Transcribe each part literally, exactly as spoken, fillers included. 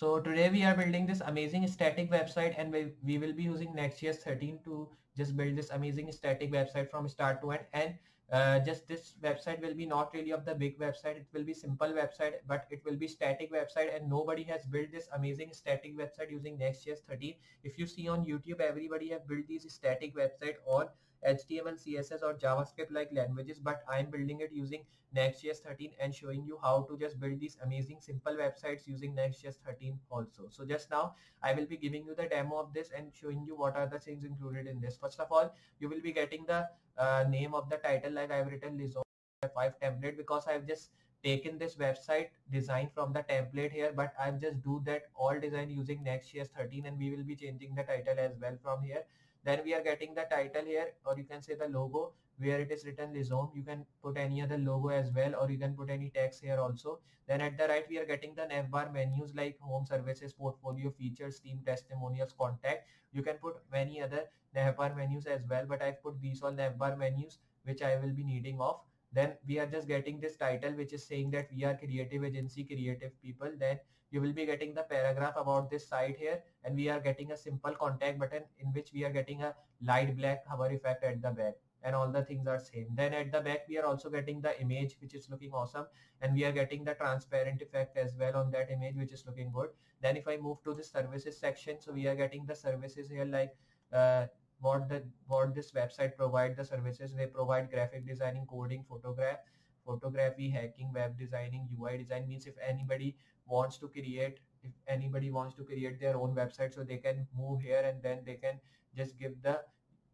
So today we are building this amazing static website, and we, we will be using Next.js thirteen to just build this amazing static website from start to end. And uh, just this website will be not really of the big website. It will be simple website, but it will be static website, and nobody has built this amazing static website using Next.js thirteen. If you see on YouTube, everybody have built these static website on H T M L, C S S or JavaScript like languages, but I am building it using Next.js thirteen and showing you how to just build these amazing simple websites using Next.js thirteen also. So just now I will be giving you the demo of this and showing you what are the things included in this. First of all, you will be getting the uh, name of the title, like I have written Lizo F five template, because I have just taken this website design from the template here, but I will just do that all design using Next.js thirteen, and we will be changing the title as well from here. Then we are getting the title here, or you can say the logo, where it is written Lizom. You can put any other logo as well, or you can put any text here also. Then at the right we are getting the navbar menus like home services, portfolio, features, team, testimonials, contact. You can put many other navbar menus as well, but I've put these all navbar menus which I will be needing of. Then we are just getting this title which is saying that we are creative agency, creative people. Then you will be getting the paragraph about this site here, and we are getting a simple contact button in which we are getting a light black hover effect at the back, and all the things are same. Then at the back we are also getting the image which is looking awesome, and we are getting the transparent effect as well on that image which is looking good. Then if I move to the services section, so we are getting the services here like uh, what the what this website provide the services. They provide graphic designing, coding, photograph photography, hacking, web designing, U I design. Means if anybody wants to create if anybody wants to create their own website, so they can move here and then they can just give the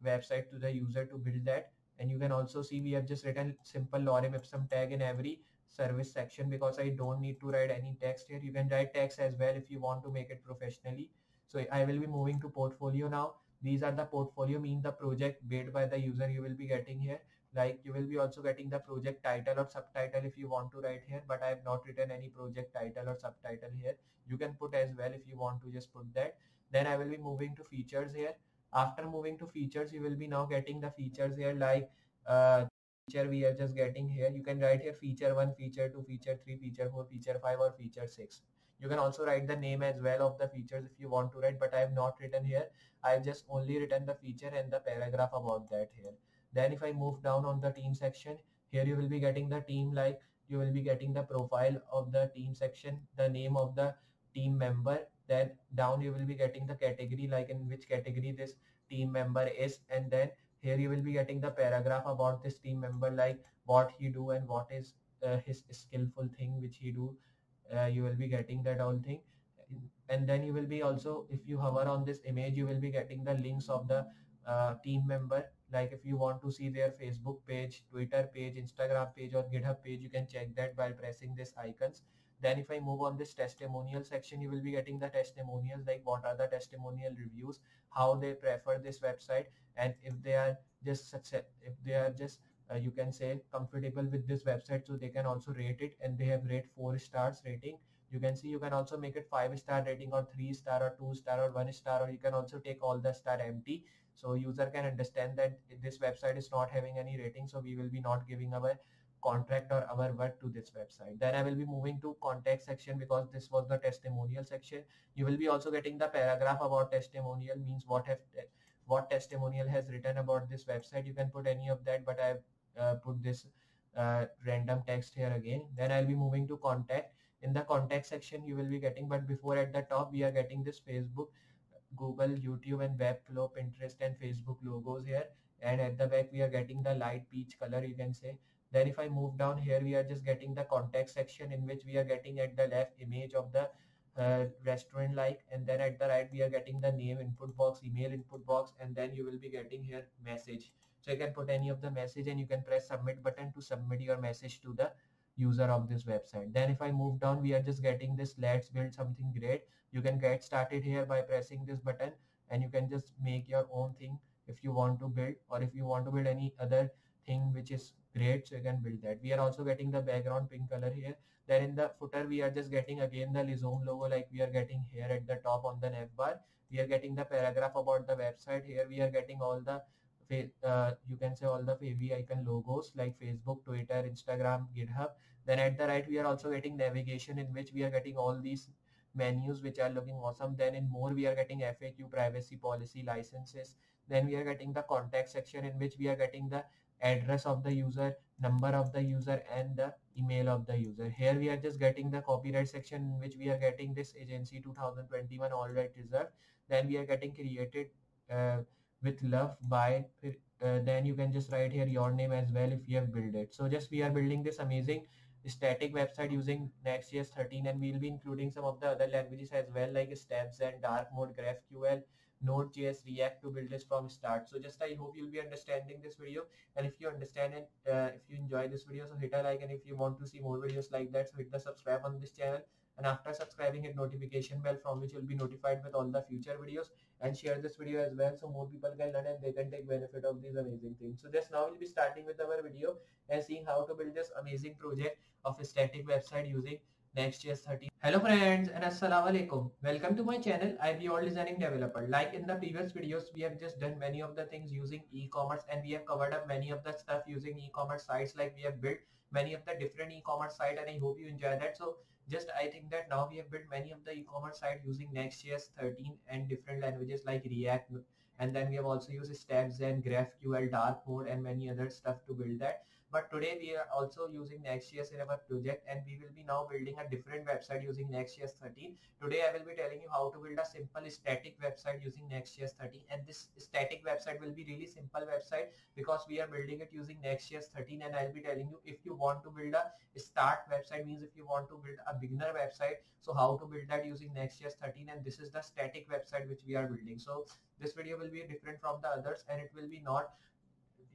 website to the user to build that. And you can also see we have just written simple lorem ipsum tag in every service section, because I don't need to write any text here. You can write text as well if you want to make it professionally. So I will be moving to portfolio now. These are the portfolio, mean the project made by the user you will be getting here. Like you will be also getting the project title or subtitle if you want to write here, but I have not written any project title or subtitle here. You can put as well if you want to just put that. Then I will be moving to features here. After moving to features, you will be now getting the features here like uh, feature we are just getting here. You can write here feature one, feature two, feature three, feature four, feature five or feature six. You can also write the name as well of the features if you want to write, but I have not written here. I have just only written the feature and the paragraph about that here. Then if I move down on the team section, here you will be getting the team, like you will be getting the profile of the team section, the name of the team member. Then down you will be getting the category, like in which category this team member is, and then here you will be getting the paragraph about this team member, like what he do and what is uh, his skillful thing which he do. Uh, you will be getting that all thing. And then you will be also, if you hover on this image, you will be getting the links of the uh, team member, like if you want to see their Facebook page, Twitter page, Instagram page or GitHub page, you can check that by pressing this icons. Then if I move on this testimonial section, you will be getting the testimonials, like what are the testimonial reviews, how they prefer this website, and if they are just success if they are just Uh, you can say comfortable with this website, so they can also rate it, and they have rate four stars rating. You can see you can also make it five star rating or three star or two star or one star, or you can also take all the star empty, so user can understand that this website is not having any rating, so we will be not giving our contract or our work to this website. Then I will be moving to contact section, because this was the testimonial section. You will be also getting the paragraph about testimonial, means what have what testimonial has written about this website. You can put any of that, but I have Uh, put this uh, random text here again. Then I'll be moving to contact. In the contact section you will be getting, but before at the top we are getting this Facebook, Google, YouTube and Webflow, Pinterest and Facebook logos here, and at the back we are getting the light peach color, you can say. Then if I move down here, we are just getting the contact section, in which we are getting at the left image of the Uh, restaurant like, and then at the right we are getting the name input box, email input box, and then you will be getting here message. So you can put any of the message, and you can press submit button to submit your message to the user of this website. Then if I move down, we are just getting this let's build something great. You can get started here by pressing this button, and you can just make your own thing if you want to build, or if you want to build any other thing which is great, so you can build that. We are also getting the background pink color here. Then in the footer we are just getting again the Lizom logo, like we are getting here at the top on the navbar. We are getting the paragraph about the website. Here we are getting all the uh, you can say all the favy icon logos, like Facebook, Twitter, Instagram, GitHub. Then at the right we are also getting navigation, in which we are getting all these menus which are looking awesome. Then in more we are getting F A Q, privacy policy, licenses. Then we are getting the contact section in which we are getting the address of the user, number of the user, and the email of the user. Here we are just getting the copyright section in which we are getting this agency two thousand twenty-one all right reserved. Then we are getting created uh, with love by, uh, then you can just write here your name as well if you have built it. So just we are building this amazing static website using Next.js thirteen, and we will be including some of the other languages as well, like StepZen, dark mode, GraphQL, Node.js, React to build this from start. So just I hope you'll be understanding this video, and if you understand it, uh, if you enjoy this video, so hit a like, and if you want to see more videos like that, so hit the subscribe on this channel, and after subscribing hit notification bell from which you'll be notified with all the future videos, and share this video as well so more people can learn and they can take benefit of these amazing things. So just now we'll be starting with our video and seeing how to build this amazing project of a static website using Next.js thirteen. Hello friends and Assalamualaikum. Welcome to my channel. I am Iballdesigningdeveloper. Like in the previous videos, we have just done many of the things using e-commerce, and we have covered up many of the stuff using e-commerce sites, like we have built many of the different e-commerce sites, and I hope you enjoy that. So just I think that now we have built many of the e-commerce sites using Next.js thirteen and different languages like React, and then we have also used StepZen, GraphQL, dark mode, and many other stuff to build that. But today we are also using Next.js in our project, and we will be now building a different website using Next.js thirteen. Today I will be telling you how to build a simple static website using Next.js thirteen, and this static website will be really simple website because we are building it using Next.js thirteen. And I will be telling you, if you want to build a start website, means if you want to build a beginner website, so how to build that using Next.js thirteen, and this is the static website which we are building. So this video will be different from the others, and it will be not,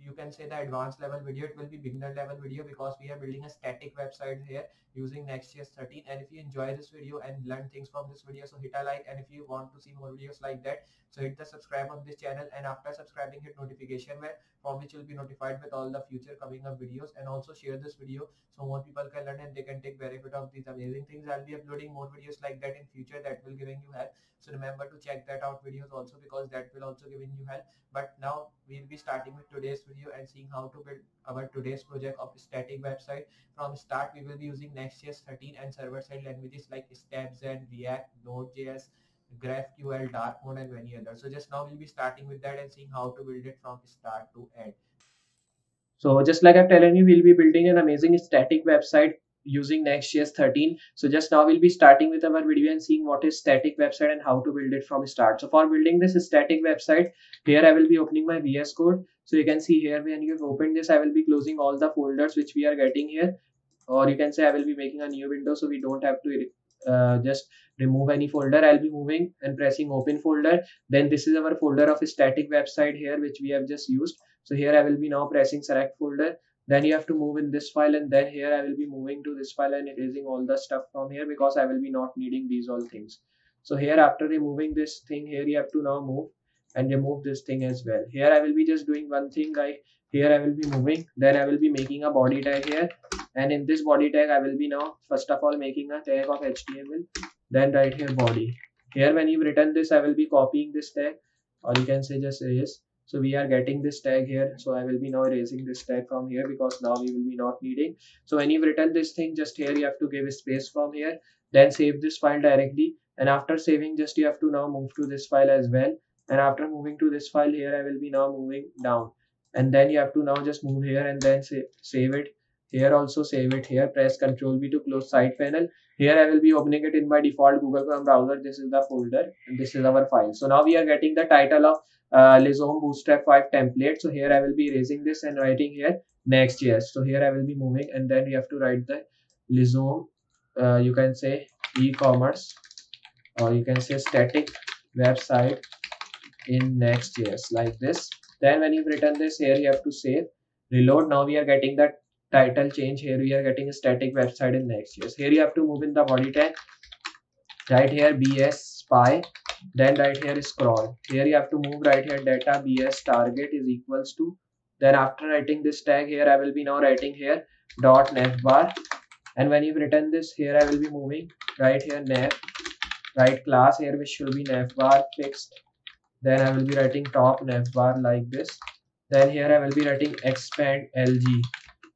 you can say, the advanced level video, it will be beginner level video because we are building a static website here using Next.js thirteen. And if you enjoy this video and learn things from this video, so hit a like, and if you want to see more videos like that, so hit the subscribe on this channel, and after subscribing hit notification bell from which you'll be notified with all the future coming up videos, and also share this video so more people can learn and they can take benefit of these amazing things. I'll be uploading more videos like that in future that will giving you help, so remember to check that out videos also because that will also giving you help. But now we'll be starting with today's video and seeing how to build our today's project of static website from start. We will be using Next.js thirteen and server-side languages like StepZen, React, Node.js, GraphQL, dark mode, and many others. So just now we'll be starting with that and seeing how to build it from start to end. So just like I'm telling you, we'll be building an amazing static website using Next.js thirteen. So just now we'll be starting with our video and seeing what is static website and how to build it from start. So for building this static website, here I will be opening my V S Code. So you can see here when you have opened this, I will be closing all the folders which we are getting here, or you can say I will be making a new window, so we don't have to uh, just remove any folder. I'll be moving and pressing open folder. Then this is our folder of static website here which we have just used. So here I will be now pressing select folder. Then you have to move in this file, and then here I will be moving to this file and erasing all the stuff from here because I will be not needing these all things. So here after removing this thing here, you have to now move and remove this thing as well. Here I will be just doing one thing. I here I will be moving, then I will be making a body tag here, and in this body tag I will be now first of all making a tag of H T M L, then right here body. Here when you've written this, I will be copying this tag, or you can say just erase. So we are getting this tag here, so I will be now erasing this tag from here because now we will be not needing. So when you've written this thing, just here you have to give a space from here, then save this file directly, and after saving, just you have to now move to this file as well, and after moving to this file here, I will be now moving down, and then you have to now just move here and then save, save it here, also save it here, press Ctrl B to close side panel. Here I will be opening it in my default Google Chrome browser. This is the folder and this is our file. So now we are getting the title of uh, Lizom Bootstrap five template. So here I will be erasing this and writing here Next.js. So here I will be moving, and then you have to write the Lizom, uh, you can say e-commerce, or you can say static website in Next.js like this. Then when you've written this here, you have to save, reload. Now we are getting that title change. Here we are getting a static website in Next.js. Here you have to move in the body tag, right here B S spy, then right here scroll. Here you have to move right here data B S target is equals to, then after writing this tag here, I will be now writing here dot nav bar, and when you've written this here, I will be moving right here nav, right class here which should be nav bar fixed, then I will be writing top nav bar like this, then here I will be writing expand L G.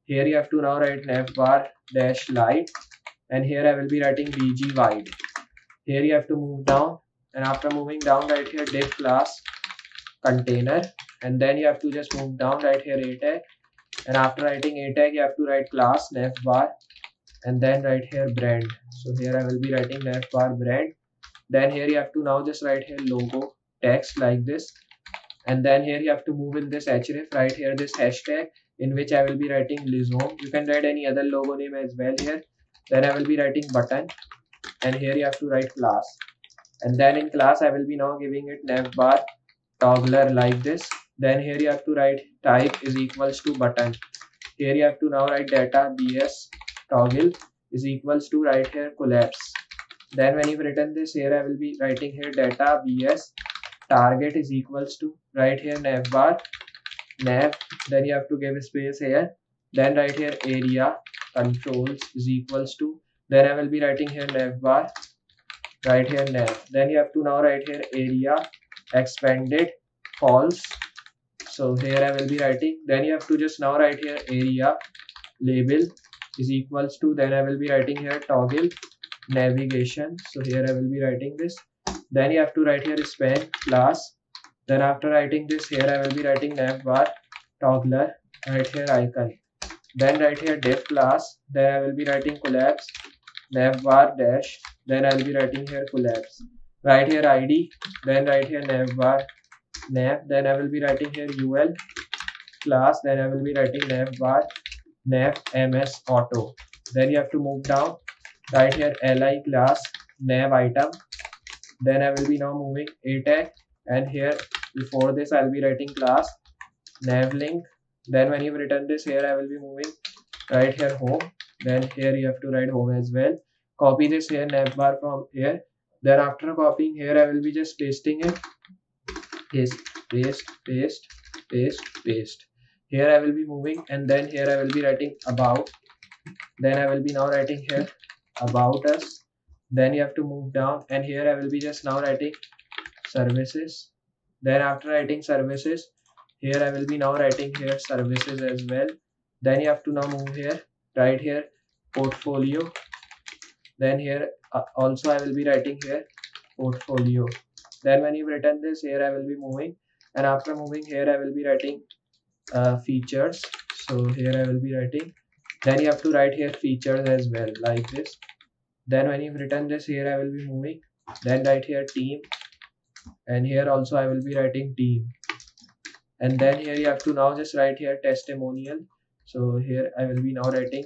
Here you have to now write nav bar dash light, and here I will be writing B G wide. Here you have to move down, and after moving down right here, div class container, and then you have to just move down right here a tag, and after writing a tag you have to write class navbar, and then right here brand. So here I will be writing navbar brand. Then here you have to now just write here logo text like this, and then here you have to move in this href right here, this hashtag, in which I will be writing Lizom. You can write any other logo name as well here. Then I will be writing button, and here you have to write class, and then in class I will be now giving it navbar toggler like this. Then here you have to write type is equals to button. Here you have to now write data bs toggle is equals to right here collapse. Then when you've written this, here I will be writing here data bs target is equals to right here navbar nav, then you have to give a space here, then right here area controls is equals to, then I will be writing here navbar right here nav, then you have to now write here area expanded false. So here I will be writing, then you have to just now write here area label is equals to, then I will be writing here toggle navigation. So here I will be writing this, then you have to write here span class, then after writing this here I will be writing navbar toggler right here icon, then right here div class, then I will be writing collapse navbar dash, then I will be writing here collapse, right here id, then right here navbar nav, then I will be writing here ul class, then I will be writing navbar nav ms auto, then you have to move down right here li class nav item, then I will be now moving a tag, and here before this I'll be writing class nav link. Then when you've written this, here I will be moving right here home, then here you have to write home as well. Copy this here navbar from here, then after copying here I will be just pasting it, paste paste paste paste paste. Here I will be moving, and then here I will be writing about, then I will be now writing here about us, then you have to move down, and here I will be just now writing services. Then after writing services, here I will be now writing here services as well. Then you have to now move here right here portfolio, then here uh, also I will be writing here portfolio. Then when you've written this, here I will be moving, and after moving here I will be writing uh, features. So here I will be writing, then you have to write here features as well like this. Then when you've written this, here I will be moving, then right here team, and here also I will be writing team, and then here you have to now just write here testimonial. So here I will be now writing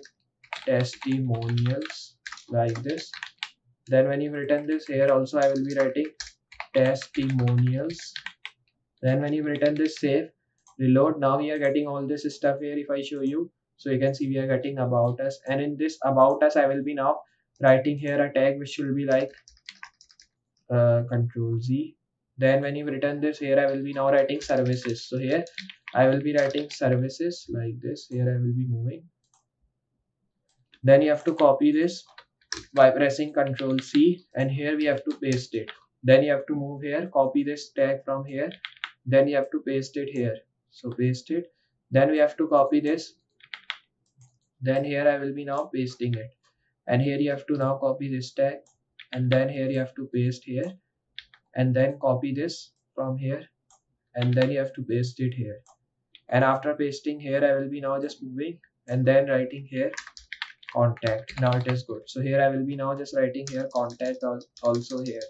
testimonials like this. Then when you've written this, here also I will be writing testimonials. Then when you've written this, save, reload. Now we are getting all this stuff here. If I show you, so you can see we are getting about us, and in this about us I will be now writing here a tag which will be like uh, control Z. Then when you've written this, here I will be now writing services. So here I will be writing services like this. Here I will be moving, then you have to copy this by pressing control C, and here we have to paste it. Then you have to move here, copy this tag from here, then you have to paste it here. So paste it, then we have to copy this, then here I will be now pasting it, and here you have to now copy this tag, and then here you have to paste here, and then copy this from here, and then you have to paste it here. And after pasting here I will be now just moving, and then writing here contact. Now it is good. So here I will be now just writing here contact also here.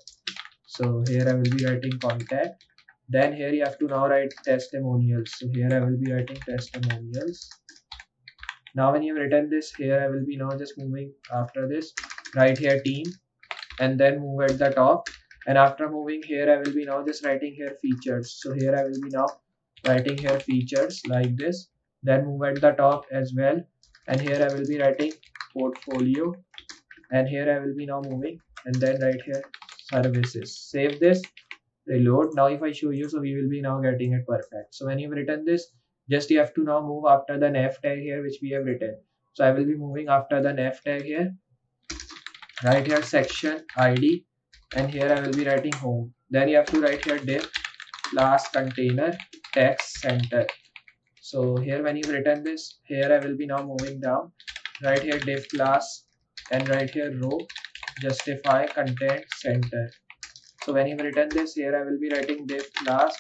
So here I will be writing contact, then here you have to now write testimonials. So here I will be writing testimonials. Now when you have written this, here I will be now just moving after this right here team, and then move at the top, and after moving here I will be now just writing here features. So here I will be now writing here features like this, then move at the top as well, and here I will be writing portfolio, and here I will be now moving, and then right here services. Save this, reload. Now if I show you, so we will be now getting it perfect. So when you've written this, just you have to now move after the nav tag here which we have written. So I will be moving after the nav tag here, right here section id, and here I will be writing home. Then you have to write here div class container text center. So here when you've written this, here I will be now moving down right here div class, and right here row justify content center. So when I return this, here I will be writing div class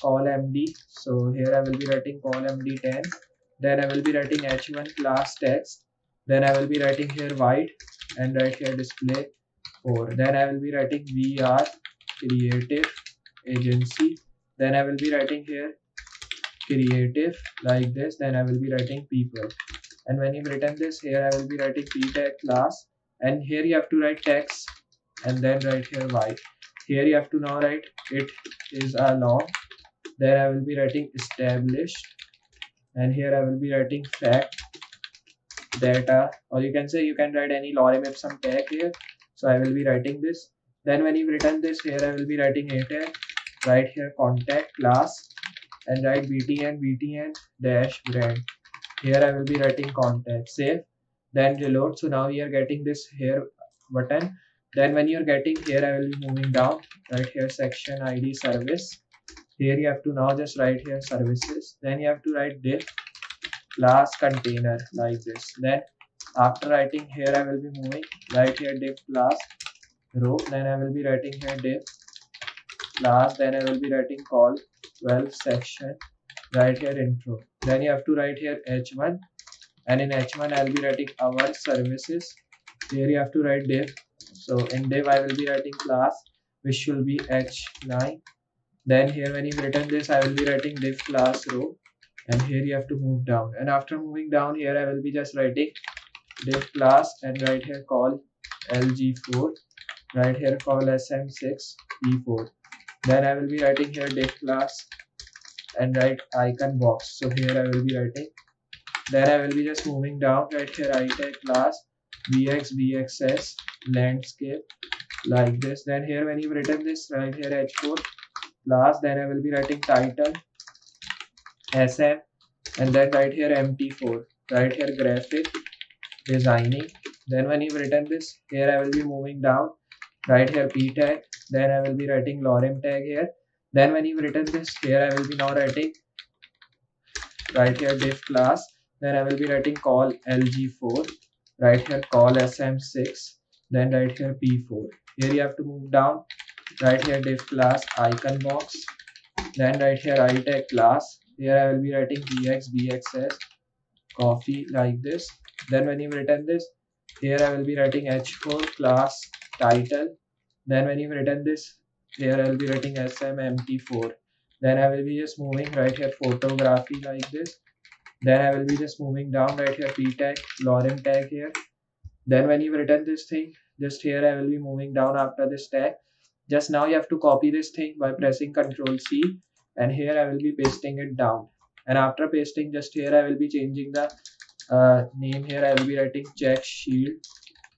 call md. So here I will be writing call md ten. Then I will be writing h one class text. Then I will be writing here wide and right here display four. Then I will be writing vr creative agency. Then I will be writing here creative like this. Then I will be writing people. And when you've written this, here I will be writing p tag class. And here you have to write text and then right here wide. Here you have to now write it is a long. Then I will be writing established. And here I will be writing fact data, or you can say you can write any lorem ipsum tag here. So I will be writing this. Then when you've written this, here I will be writing a tag, right here contact class, and write btn btn dash brand. Here I will be writing contact, save, then reload. So now you are getting this here button. Then when you are getting here, I will be moving down right here section I D service. Here you have to now just write here services. Then you have to write div class container like this. Then after writing here, I will be moving right here div class row. Then I will be writing here div class. Then I will be writing call twelve section. Right here intro. Then you have to write here h one, and in h one I will be writing our services. Here you have to write div. So in div I will be writing class which will be h nine. Then here when you've written this, I will be writing div class row, and here you have to move down. And after moving down here, I will be just writing div class and right here call l g four, right here call s m six e four. Then I will be writing here div class and write icon box. So here I will be writing. Then I will be just moving down right here I tag class bx bxs landscape like this. Then here when you've written this, right here h four class. Then I will be writing title sm, and then right here m t four, right here graphic designing. Then when you've written this, here I will be moving down right here p tag. Then I will be writing lorem tag here. Then when you've written this, here I will be now writing right here div class. Then I will be writing call l g four, right here call s m six, then right here p four. Here you have to move down right here div class icon box. Then right here I tag class. Here I will be writing bx bxs coffee like this. Then when you've written this, here I will be writing h four class title. Then when you've written this, here I will be writing s m m t four. Then I will be just moving right here photography like this. Then I will be just moving down right here p tag lorem tag here. Then when you've written this thing, just here I will be moving down after this tag. Just now you have to copy this thing by pressing control c, and here I will be pasting it down. And after pasting, just here I will be changing the uh, name. Here I will be writing check shield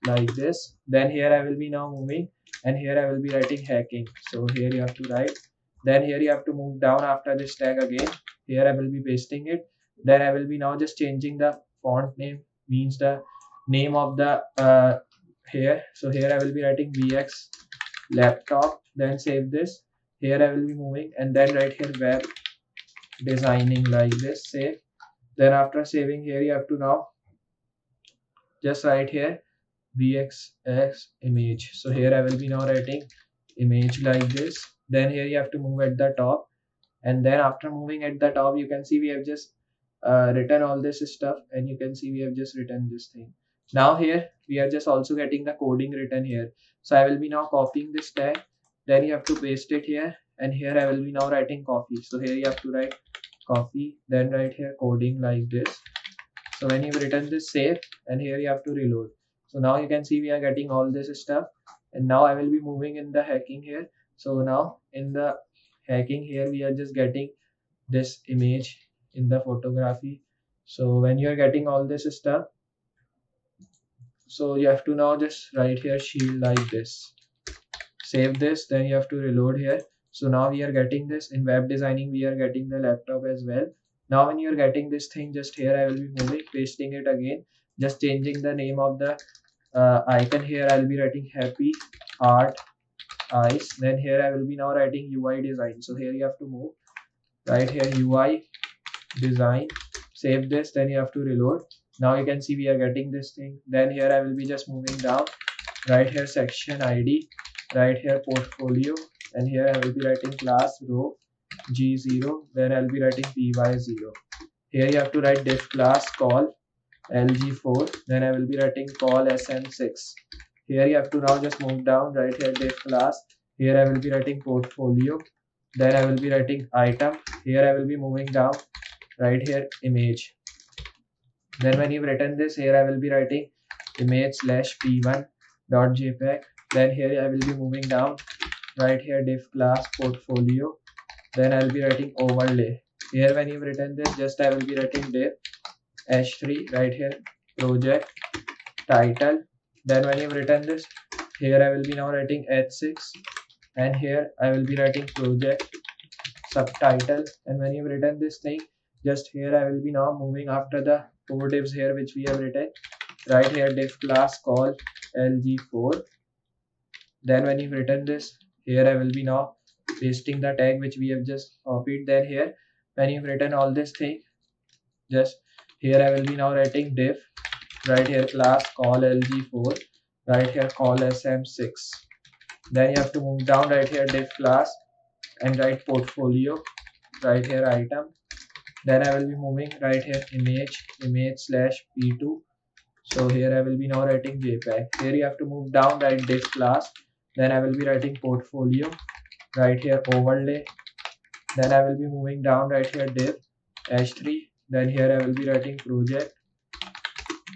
like this. Then here I will be now moving, and here I will be writing hacking. So here you have to write. Then here you have to move down after this tag again. Here I will be pasting it. Then I will be now just changing the font name, means the name of the uh, here. So here I will be writing bx laptop. Then save this. Here I will be moving, and then right here web designing like this. Save. Then after saving, here you have to now just write here bxx image. So here I will be now writing image like this. Then here you have to move at the top, and then after moving at the top, you can see we have just uh, written all this stuff, and you can see we have just written this thing. Now here we are just also getting the coding written here. So I will be now copying this tag. Then you have to paste it here, and here I will be now writing coffee. So here you have to write coffee, then right here coding like this. So when you've written this, save, and here you have to reload. So now you can see we are getting all this stuff. And now I will be moving in the hacking here. So now in the hacking here, we are just getting this image in the photography. So when you are getting all this stuff, so you have to now just write here shield like this. Save this. Then you have to reload here. So now we are getting this. In web designing, we are getting the laptop as well. Now when you are getting this thing, just here I will be moving, pasting it again, just changing the name of the Uh, icon. Here I will be writing happy heart eyes. Then here I will be now writing U I design. So here you have to move right here U I design. Save this. Then you have to reload. Now you can see we are getting this thing. Then here I will be just moving down right here section I D, right here portfolio, and here I will be writing class row G zero, then I'll be writing P Y zero. Here you have to write div class call L G four, then I will be writing call S N six. Here you have to now just move down, right here div class, here I will be writing portfolio, then I will be writing item, here I will be moving down, right here image. Then when you've written this, here I will be writing image slash p one dot jpeg, then here I will be moving down, right here div class portfolio, then I'll be writing overlay. Here when you've written this, just I will be writing div h three, right here project title. Then when you've written this, here I will be now writing h six, and here I will be writing project subtitle. And when you've written this thing, just here I will be now moving after the four divs here which we have written, right here div class call L G four. Then when you've written this, here I will be now pasting the tag which we have just copied. Then here when you've written all this thing, just here I will be now writing div, right here class call L G four, right here call S M six. Then you have to move down, right here div class, and write portfolio, right here item. Then I will be moving, right here image, image slash p two. So here I will be now writing jpeg. Here you have to move down, right div class, then I will be writing portfolio, right here overlay. Then I will be moving down, right here div h three, then here I will be writing project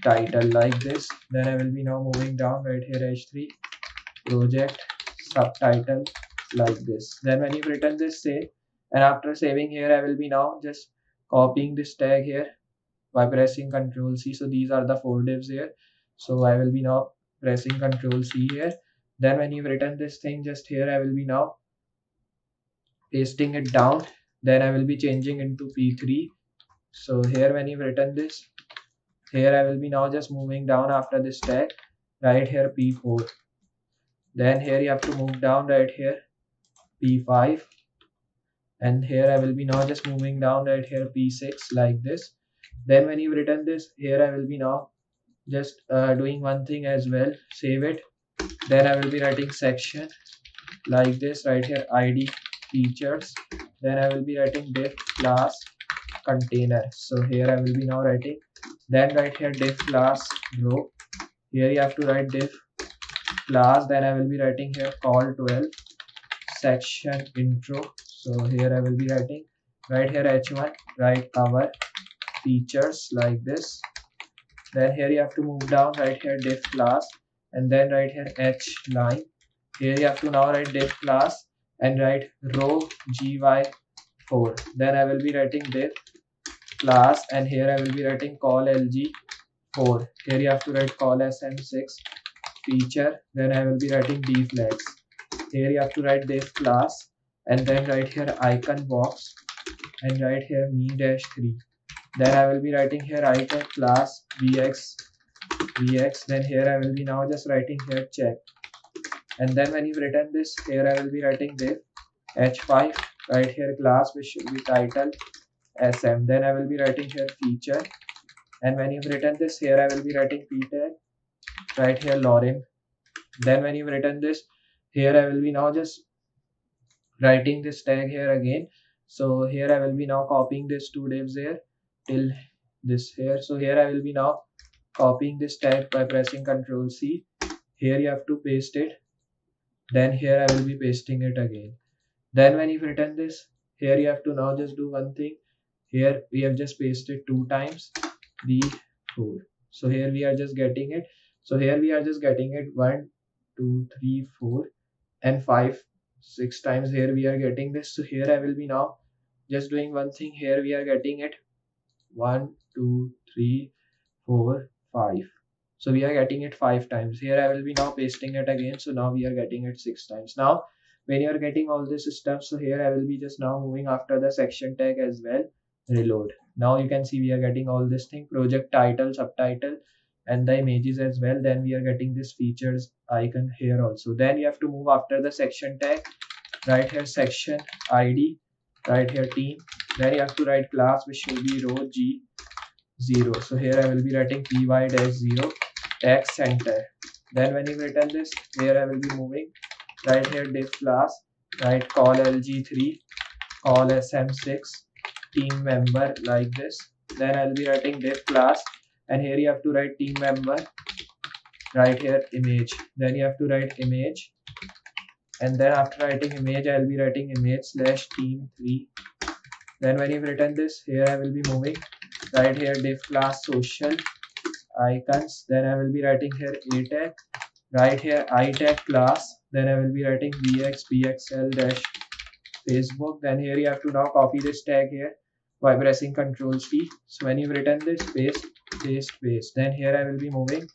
title like this. Then I will be now moving down, right here h three project subtitle like this. Then when you've written this, save, and after saving, here I will be now just copying this tag here by pressing Ctrl C. So these are the four divs here, so I will be now pressing Ctrl C here. Then when you've written this thing, just here I will be now pasting it down, then I will be changing into P three. So here when you've written this, here I will be now just moving down after this tag, right here P four. Then here you have to move down, right here P five, and here I will be now just moving down, right here P six like this. Then when you've written this, here I will be now just uh, doing one thing as well, save it. Then I will be writing section like this, right here I D features, then I will be writing div class container. So here I will be now writing, then right here div class row, here you have to write div class, then I will be writing here call twelve section intro. So here I will be writing, right here h one, write our features like this. Then here you have to move down, right here div class, and then right here h line. Here you have to now write div class and write row G Y four. Then I will be writing div class, and here I will be writing call L G four. Here you have to write call S M six feature. Then I will be writing dflex. Here you have to write div class, and then right here icon box, and right here me dash three. Then I will be writing here icon class V X V X. Then here I will be now just writing here check. And then when you've written this, here I will be writing div h five, right here class which should be title S M. Then I will be writing here feature, and when you've written this, here I will be writing p tag, right here Lauren. Then when you've written this, here I will be now just writing this tag here again. So here I will be now copying this two divs here till this here. So here I will be now copying this tag by pressing Ctrl C. Here you have to paste it. Then here I will be pasting it again. Then when you've written this, here you have to now just do one thing. Here we have just pasted two times the four. So here we are just getting it. So here we are just getting it one, two, three, four, and five, six times. Here we are getting this. So here I will be now just doing one thing. Here we are getting it one, two, three, four, five. So we are getting it five times. Here I will be now pasting it again. So now we are getting it six times. Now when you are getting all this stuff, so here I will be just now moving after the section tag as well, reload. Now you can see we are getting all this thing, project title, subtitle, and the images as well. Then we are getting this features icon here also. Then you have to move after the section tag, right here section I D, right here team. Then you have to write class which should be row G zero. So here I will be writing P Y dash zero. Tag center. Then when you've written this, here I will be moving right here div class, right, call L G three, call S M six, team member like this. Then I'll be writing div class, and here you have to write team member, right here image. Then you have to write image, and then after writing image, I'll be writing image slash team three. Then when you've written this, here I will be moving right here div class social icons. Then I will be writing here a tag, right here I tag class. Then I will be writing bx bxl dash Facebook. Then here you have to now copy this tag here by pressing Ctrl C. So when you've written this, paste, paste, paste. Then here I will be moving,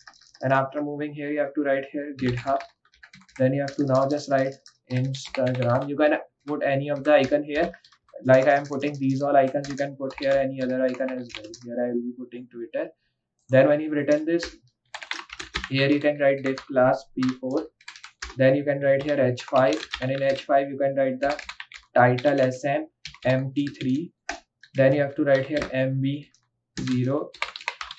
and after moving here, you have to write here GitHub. Then you have to now just write Instagram. You can put any of the icon here. Like I am putting these all icons, you can put here any other icon as well. Here I will be putting Twitter. Then when you've written this, here you can write div class P four. Then you can write here H five, and in H five you can write the title S M M T three. Then you have to write here M B zero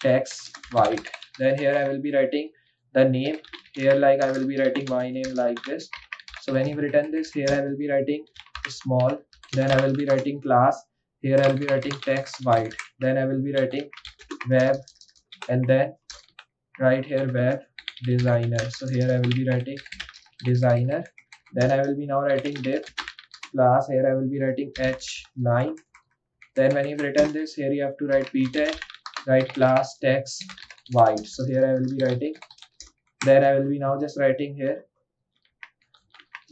text white. Then here I will be writing the name. Here like I will be writing my name like this. So when you've written this, here I will be writing small. Then I will be writing class. Here I will be writing text white. Then I will be writing web, and then right here web designer. So here I will be writing designer. Then I will be now writing div class. Here I will be writing h nine. Then when you've written this, here you have to write p ten, write class text white. So here I will be writing. Then I will be now just writing here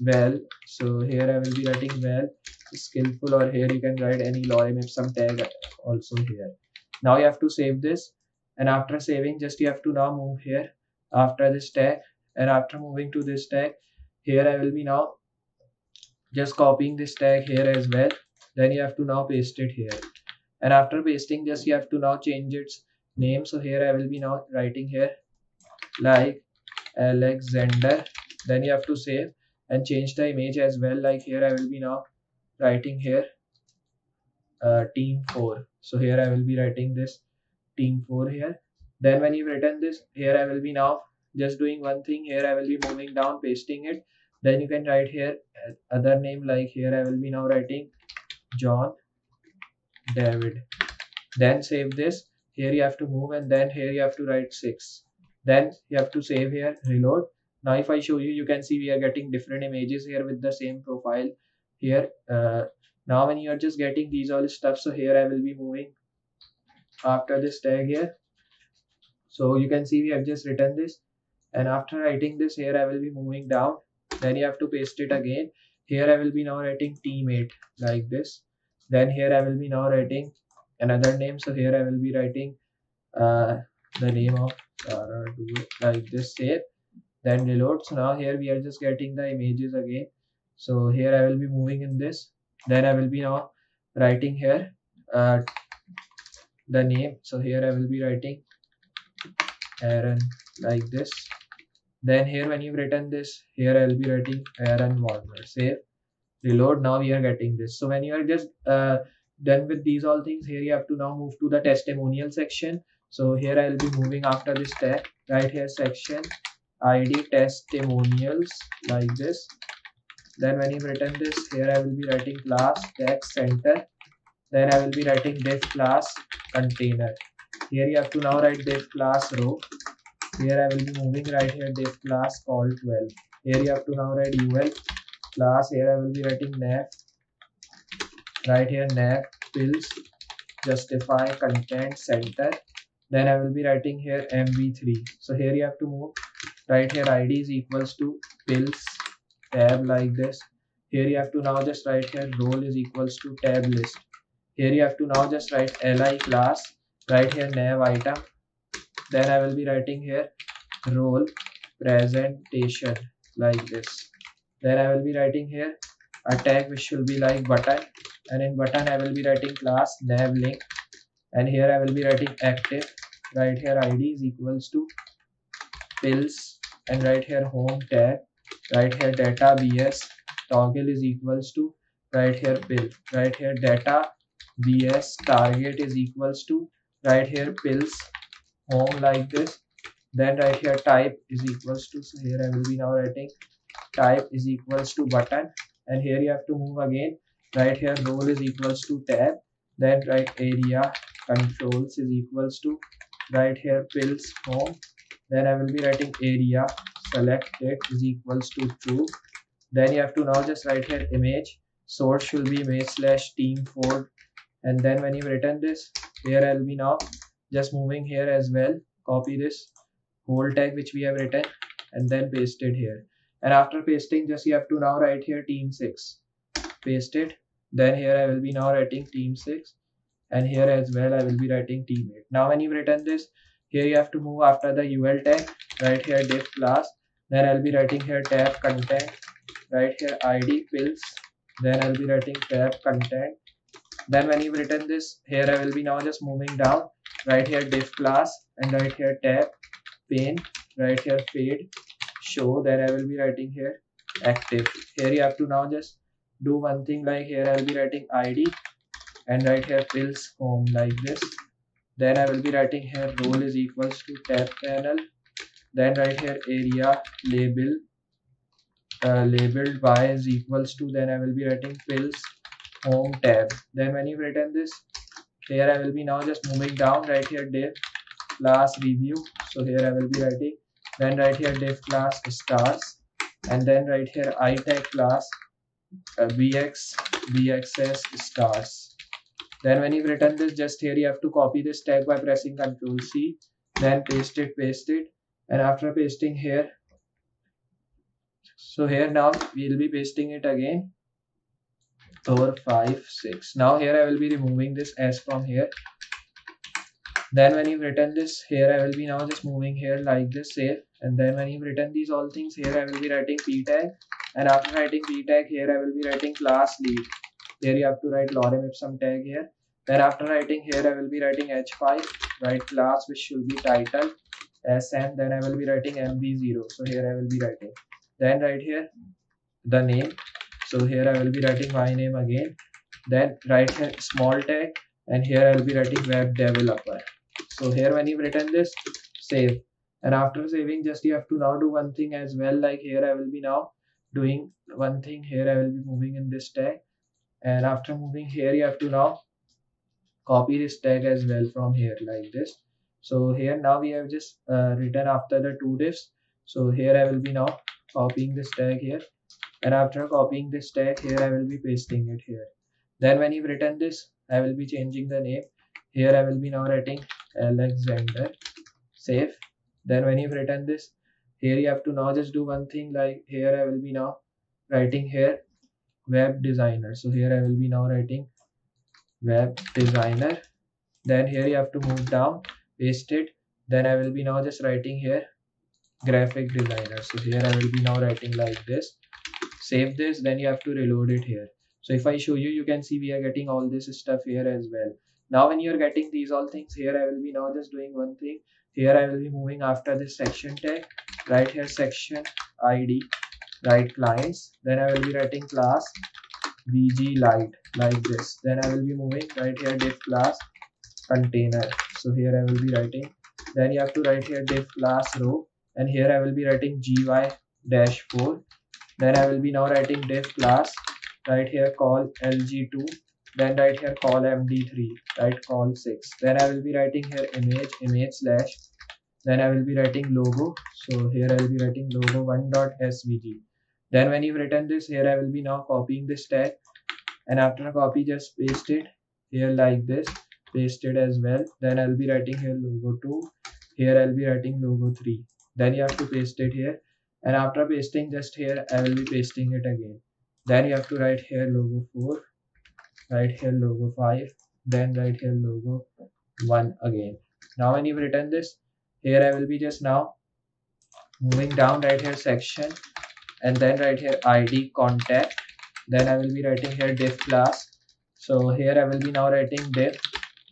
well. So here I will be writing well skillful, or here you can write any lorem ipsum tag also here. Now you have to save this, and after saving, just you have to now move here after this tag, and after moving to this tag, here I will be now just copying this tag here as well. Then you have to now paste it here, and after pasting, just you have to now change its name. So here I will be now writing here like Alexander. Then you have to save and change the image as well. Like here I will be now writing here uh, team four. So here I will be writing this team four here. Then when you've written this, here I will be now just doing one thing. Here I will be moving down, pasting it. Then you can write here other name. Like here I will be now writing John David. Then save this. Here you have to move, and then here you have to write six. Then you have to save here, reload. Now if I show you, you can see we are getting different images here with the same profile here. Uh, now when you are just getting these all stuff, so here I will be moving after this tag here. So you can see we have just written this, and after writing this, here I will be moving down. Then you have to paste it again. Here I will be now writing teammate like this. Then here I will be now writing another name. So here I will be writing uh, the name of Sarah like this. Save, then reload. So now here we are just getting the images again. So here I will be moving in this. Then I will be now writing here uh, the name. So here I will be writing Aaron like this. Then here when you've written this, here I will be writing Aaron Warner. Save, reload. Now we are getting this. So when you are just uh, done with these all things, here you have to now move to the testimonial section. So here I will be moving after this tag, right here section I D testimonials like this. Then when you've written this, here I will be writing class text center. Then I will be writing div class container. Here you have to now write div class row. Here I will be moving right here div class call twelve. Here you have to now write ul class. Here I will be writing nav, right here nav pills justify content center. Then I will be writing here M V three. So here you have to move right here I D is equals to pills tab like this. Here you have to now just write here role is equals to tab list. Here you have to now just write li class, right here nav item. Then I will be writing here role presentation like this. Then I will be writing here a tag which will be like button, and in button I will be writing class nav link, and here I will be writing active, right here I D is equals to pills, and right here home tab, right here data bs toggle is equals to right here pill, right here data bs target is equals to right here pills home like this. Then right here type is equals to, so here I will be now writing type is equals to button, and here you have to move again. Right here role is equals to tab, then right area controls is equals to, right here pills home, then I will be writing area selected is equals to true. Then you have to now just write here image, source should be image slash team fold, and then when you've written this, here I'll be now just moving here as well, copy this whole tag which we have written and then paste it here. And after pasting, just you have to now write here team six, paste it. Then here I will be now writing team six, and here as well I will be writing team eight. Now when you've written this, here you have to move after the U L tag, right here div class, then I'll be writing here tab content, right here I D pills, then I'll be writing tab content. Then when you've written this, here I will be now just moving down, right here div class, and right here tab pane, right here fade show, then I will be writing here active. Here you have to now just do one thing, like here I'll be writing I D and right here pills home like this. Then I will be writing here role is equals to tab panel, then right here area label uh, labeled by is equals to, then I will be writing pills home tab. Then when you've written this, here I will be now just moving down, right here div class review, so here I will be writing, then right here div class stars, and then right here I tag class uh, bx bxs stars. Then when you've written this, just here you have to copy this tag by pressing Ctrl C, then paste it paste it and after pasting here, so here now we'll be pasting it again over five six. Now here I will be removing this s from here. Then when you've written this, here I will be now just moving here like this, save. And then when you've written these all things, here I will be writing p tag, and after writing p tag, here I will be writing class lead. Here you have to write lorem ipsum tag here. Then after writing here, I will be writing h five, write class which should be title sn, then I will be writing m b zero, so here I will be writing, then right here the name, so here I will be writing my name again, then right here small tag, and here I will be writing web developer. So here when you've written this, save, and after saving, just you have to now do one thing as well, like here I will be now doing one thing, here I will be moving in this tag, and after moving here you have to now copy this tag as well from here like this. So here now we have just uh, written after the two divs, so here I will be now copying this tag here, and after copying this tag, here I will be pasting it here. Then when you've written this, I will be changing the name, here I will be now writing Alexander, save. Then when you've written this, here you have to now just do one thing, like here I will be now writing here web designer, so here I will be now writing web designer. Then here you have to move down, paste it, then I will be now just writing here graphic designer, so here I will be now writing like this, save this. Then you have to reload it here. So if I show you, you can see we are getting all this stuff here as well. Now when you are getting these all things, here I will be now just doing one thing, here I will be moving after this section tag, right here section id, right clients, then I will be writing class bg light like this, then I will be moving right here div class container, so here I will be writing, then you have to write here div class row, and here I will be writing gy dash four, then I will be now writing div class, right here call l g two, then right here call m d three, right call six, then I will be writing here image image slash, then I will be writing logo, so here I will be writing logo one dot s v g. Then when you've written this, here I will be now copying this tag, and after copy just paste it here like this, paste it as well, then I'll be writing here logo two, here I'll be writing logo three, then you have to paste it here, and after pasting just here I will be pasting it again. Then you have to write here logo four, right here logo five, then right here logo one again. Now when you've written this, here I will be just now moving down, right here section, and then right here id contact, then I will be writing here div class, so here I will be now writing div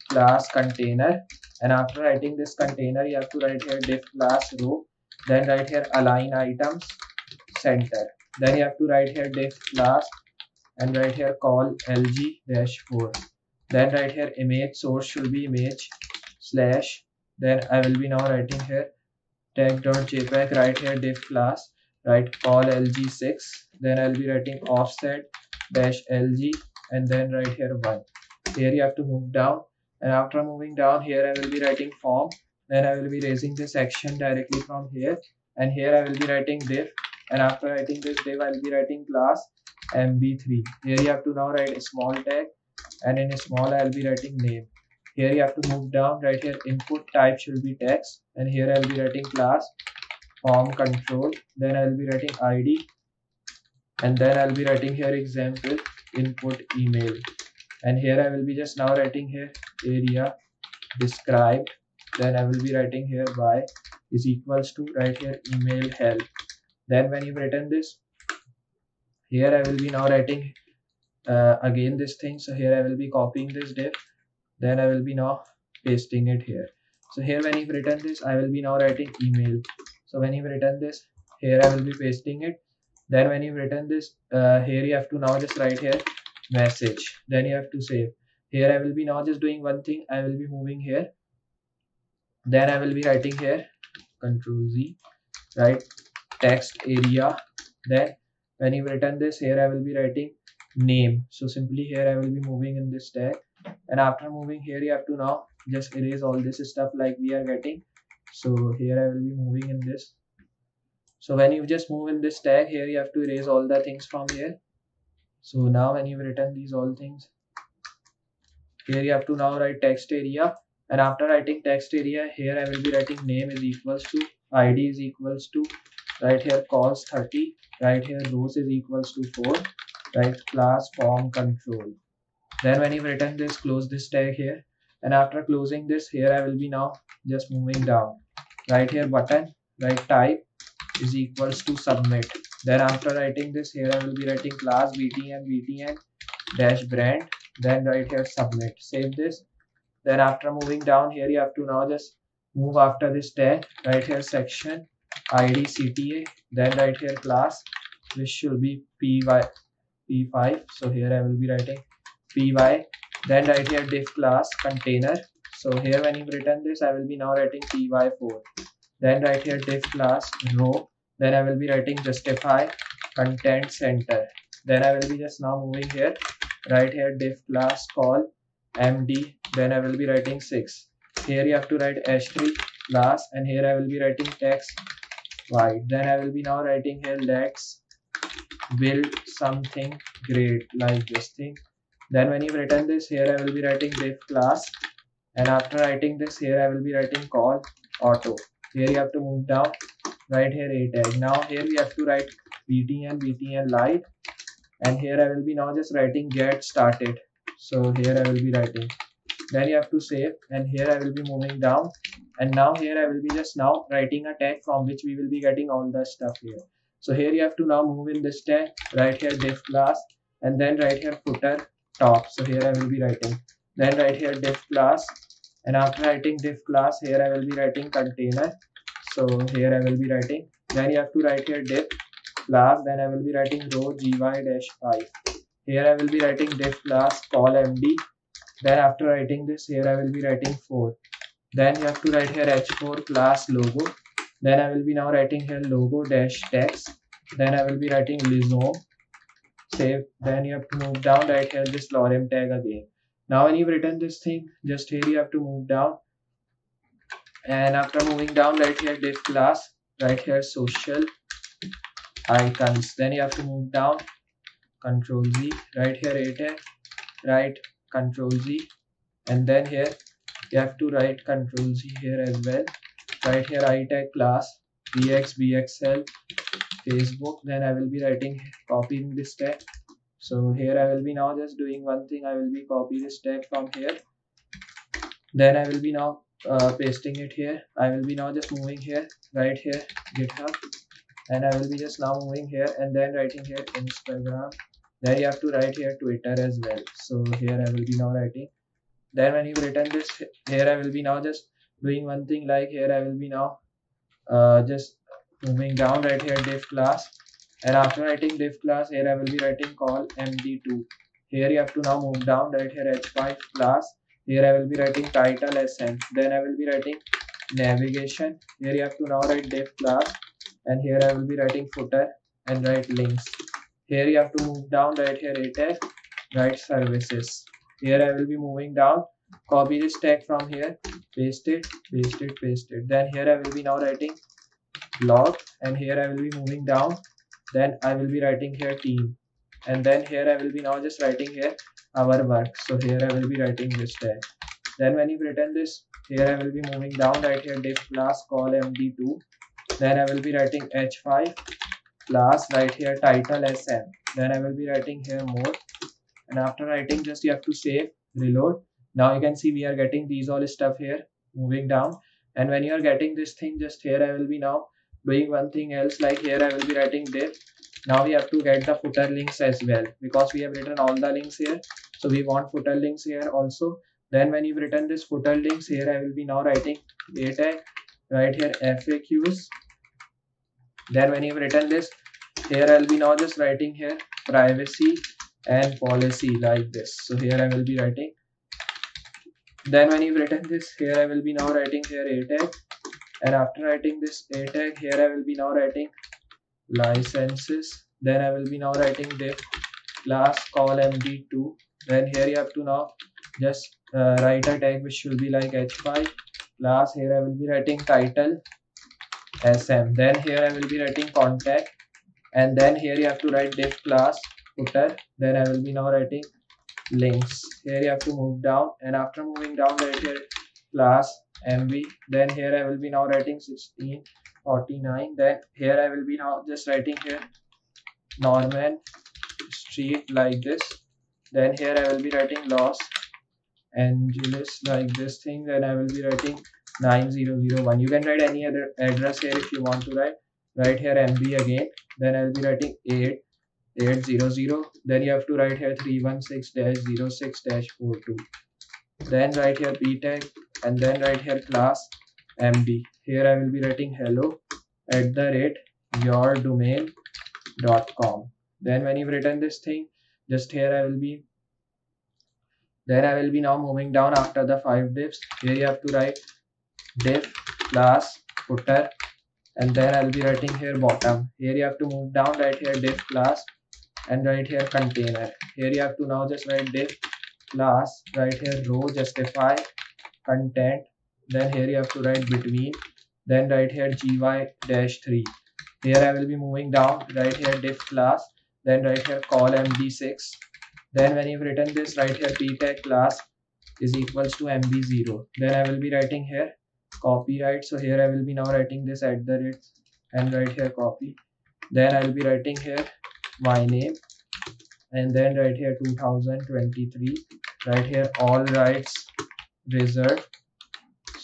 class container, and after writing this container you have to write here div class row, then right here align items center, then you have to write here div class, and right here call l g dash four, then right here image source should be image slash, then I will be now writing here tag.jpg, right here div class, right, call L G six, then I'll be writing offset dash L G, and then right here one. Here you have to move down, and after moving down here I will be writing form, then I will be raising this action directly from here, and here I will be writing div, and after writing this div I will be writing class M B three. Here you have to now write a small tag, and in a small I will be writing name. Here you have to move down, right here input type should be text, and here I will be writing class form control, then I will be writing I D, and then I will be writing here example input email, and here I will be just now writing here area described, then I will be writing here y is equals to right here email help. Then when you've written this, here I will be now writing uh, again this thing, so here I will be copying this div, then I will be now pasting it here. So here when you've written this, I will be now writing email. So when you've written this, here I will be pasting it. Then when you've written this, uh, here you have to now just write here message. Then you have to save. Here I will be now just doing one thing. I will be moving here. Then I will be writing here control Z, right, text area. Then when you've written this, here I will be writing name. So simply here I will be moving in this tag. And after moving here, you have to now just erase all this stuff like we are getting. So here I will be moving in this. So when you just move in this tag, here you have to erase all the things from here. So now when you've written these all things, here you have to now write text area. And after writing text area, here I will be writing name is equals to, I D is equals to, right here calls thirty, right here rows is equals to four, right, class form control. Then when you've written this, close this tag here, and after closing this, here I will be now just moving down, right here button, right, type is equals to submit. Then after writing this, here I will be writing class btn btn dash brand, then right here submit. Save this. Then after moving down, here you have to now just move after this tag, right here section I D C T A, then right here class, which should be P Y P five. So here I will be writing P Y, then right here div class container. So here when you've written this, I will be now writing P Y four, then right here div class row, then I will be writing justify content center. Then I will be just now moving here, right here div class call M D, then I will be writing six. Here you have to write h three class, and here I will be writing text y, then I will be now writing here let's build something great like this thing. Then when you've written this, here I will be writing div class, and after writing this, here I will be writing call auto. Here you have to move down, right here a tag. Now here we have to write btn btn live, and here I will be now just writing get started. So here I will be writing. Then you have to save, and here I will be moving down, and now here I will be just now writing a tag from which we will be getting all the stuff here. So here you have to now move in this tag, right here div class, and then right here footer top. So here I will be writing, then right here div class, and after writing div class, here I will be writing container. So here I will be writing, then you have to write here div class, then I will be writing row gy dash five. Here I will be writing div class call M D, then after writing this, here I will be writing four. Then you have to write here h four class logo, then I will be now writing here logo dash text, then I will be writing Lizom. Save. Then you have to move down, right here this lorem tag again. Now when you've written this thing, just here you have to move down, and after moving down, right here div class, right here social icons. Then you have to move down, control Z, right here a tag, right, control Z, and then here you have to write control Z here as well, right here I tag class bx bxl Facebook. Then I will be writing copying this tag. So here I will be now just doing one thing. I will be copy this tag from here, then I will be now uh, pasting it here. I will be now just moving here, right here GitHub, and I will be just now moving here, and then writing here Instagram. Then you have to write here Twitter as well. So here I will be now writing. Then when you've written this, here I will be now just doing one thing, like here I will be now uh, just moving down, right here div class, and after writing div class, here I will be writing call M D two. Here you have to now move down, right here h five class, here I will be writing title S N, then I will be writing navigation. Here you have to now write div class, and here I will be writing footer and write links. Here you have to move down, right here A tag, write services. Here I will be moving down, copy this tag from here, paste it, paste it, paste it. Then here I will be now writing blog, and here I will be moving down, then I will be writing here team, and then here I will be now just writing here our work. So here I will be writing this tag. Then when you've written this, here I will be moving down, right here div class call M D two, then I will be writing H five class, right here title S M, then I will be writing here more, and after writing just you have to save, reload. Now you can see we are getting these all stuff here, moving down, and when you are getting this thing, just here I will be now doing one thing else, like here I will be writing div. Now we have to get the footer links as well, because we have written all the links here, so we want footer links here also. Then when you've written this footer links, here I will be now writing a tag, right here F A Qs. Then when you've written this, here I'll be now just writing here privacy and policy, like this. So here I will be writing. Then when you've written this, here I will be now writing here a tag, and after writing this a tag, here I will be now writing licenses. Then I will be now writing div class call M D two. Then here you have to now just uh, write a tag which will be like H five class. Here I will be writing title S M. Then here I will be writing contact, and then here you have to write div class footer. Then I will be now writing links. Here you have to move down, and after moving down, right here class M V. Then here I will be now writing sixteen forty-nine. Then here I will be now just writing here Norman Street, like this. Then here I will be writing Los Angeles, like this thing. Then I will be writing nine zero zero one. You can write any other address here if you want to write. Write here M B again. Then I will be writing eight eight zero zero. Then you have to write here three one six dash zero six dash four two. Then write here P tag, and then write here class M D. Here I will be writing hello at the rate your domain dot com. Then when you've written this thing, just here I will be. Then I will be now moving down after the five divs. Here you have to write div class footer, and then I will be writing here bottom. Here you have to move down, right here div class, and right here container. Here you have to now just write div class, right here row justify content. Then here you have to write between. Then right here G Y dash three. Here I will be moving down, right here div class. Then right here call M D six. Then when you've written this, right here p tag class is equals to M B zero. Then I will be writing here copyright. So here I will be now writing this at the rate, and right here copy. Then I will be writing here my name, and then right here two thousand twenty-three. Right here all rights reserved.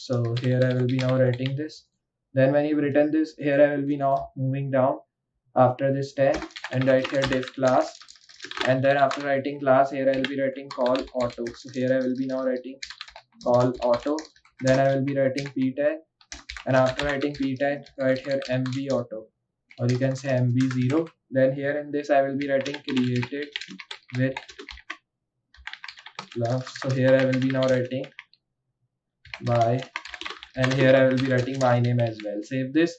So here I will be now writing this. Then when you've written this, here I will be now moving down after this tag, and right here div class, and then after writing class, here I will be writing call auto. So here I will be now writing call auto. Then I will be writing p tag, and after writing p tag, right here mb auto, or you can say M B zero. Then here in this I will be writing created with love. So here I will be now writing by, and here I will be writing my name as well. Save this,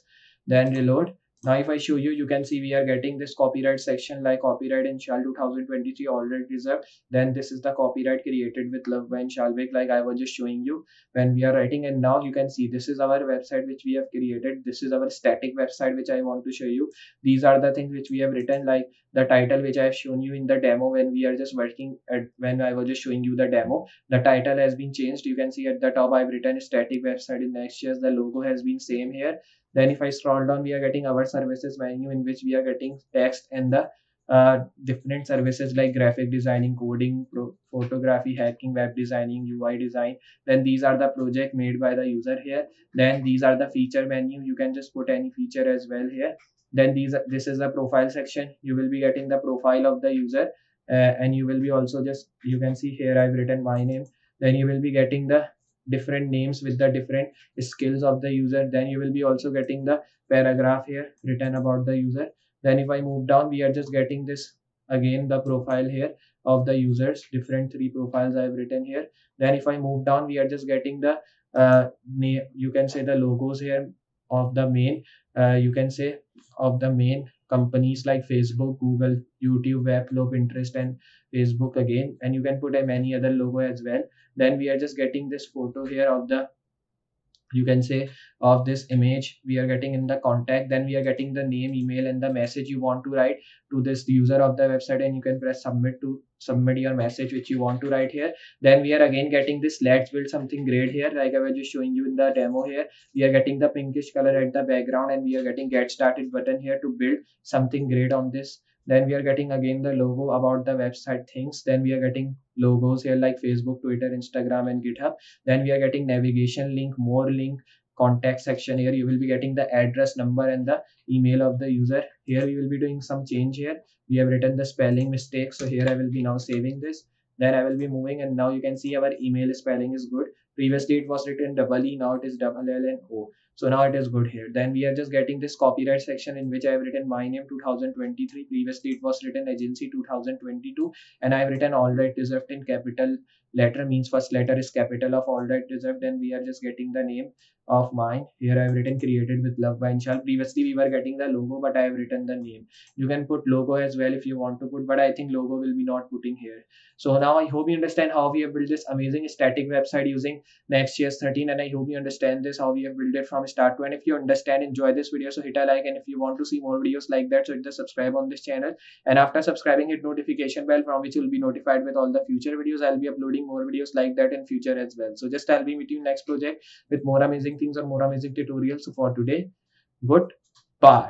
then reload. Now if I show you, you can see we are getting this copyright section like copyright in shall two thousand twenty-three already reserved. Then this is the copyright created with love by Shalvik, like I was just showing you when we are writing. And now you can see this is our website which we have created. This is our static website which I want to show you. These are the things which we have written, like the title which I have shown you in the demo when we are just working at, when I was just showing you the demo. The title has been changed. You can see at the top I have written static website in Next.js. The logo has been same here. Then if I scroll down, we are getting our services menu, in which we are getting text and the uh, different services like graphic designing, coding, pro photography, hacking, web designing, U I design. Then these are the project made by the user here. Then these are the feature menu. You can just put any feature as well here. Then these are, this is the profile section. You will be getting the profile of the user, uh, and you will be also just, you can see here I've written my name. Then you will be getting the different names with the different skills of the user. Then you will be also getting the paragraph here written about the user. Then if I move down, we are just getting this again, the profile here of the users, different three profiles I have written here. Then if I move down, we are just getting the uh, name, you can say the logos here of the main, uh, you can say of the main companies like Facebook, Google, YouTube, Webflow, Pinterest, and Facebook again, and you can put a many other logo as well. Then we are just getting this photo here of the, you can say, of this image we are getting in the contact. Then we are getting the name, email, and the message you want to write to this user of the website, and you can press submit to submit your message which you want to write here. Then we are again getting this let's build something great here, like I was just showing you in the demo. Here we are getting the pinkish color at the background, and we are getting get started button here to build something great on this. Then we are getting again the logo about the website things. Then we are getting logos here like Facebook, Twitter, Instagram, and GitHub. Then we are getting navigation link, more link, contact section. Here you will be getting the address, number, and the email of the user. Here we will be doing some change here. We have written the spelling mistake, so here I will be now saving this. Then I will be moving, and now you can see our email spelling is good. Previously it was written double E, now it is double L and O. So now it is good here. Then we are just getting this copyright section in which I have written my name two thousand twenty-three. Previously it was written agency two thousand twenty-two, and I have written all right reserved in capital letter, means first letter is capital of all right reserved. Then we are just getting the name of mine. Here I have written created with love by Inshal. Previously we were getting the logo, but I have written the name. You can put logo as well if you want to put, but I think logo will be not putting here. So now I hope you understand how we have built this amazing static website using Next.js thirteen, and I hope you understand this, how we have built it from start to end. If you understand, enjoy this video, so hit a like, and if you want to see more videos like that, so hit the subscribe on this channel, and after subscribing hit notification bell, from which you will be notified with all the future videos. I'll be uploading more videos like that in future as well. So just I'll be meeting you next project with more amazing things or more amazing tutorials. So for today, goodbye.